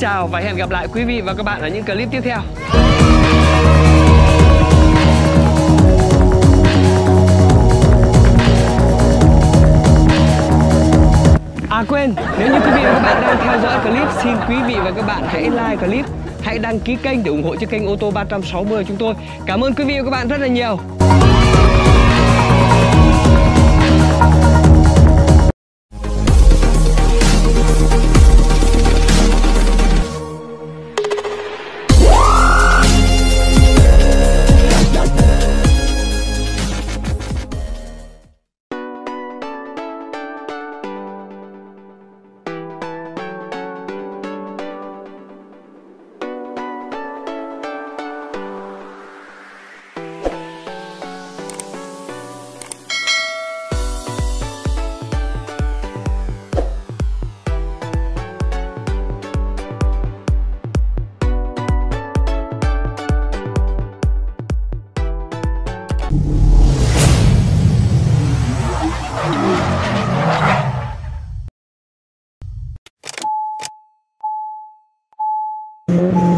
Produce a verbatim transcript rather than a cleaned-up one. chào và hẹn gặp lại quý vị và các bạn ở những clip tiếp theo. À quên, nếu như quý vị và các bạn đang theo dõi clip, xin quý vị và các bạn hãy like clip, hãy đăng ký kênh để ủng hộ cho kênh Ô tô ba sáu không chúng tôi. Cảm ơn quý vị và các bạn rất là nhiều. Thank you.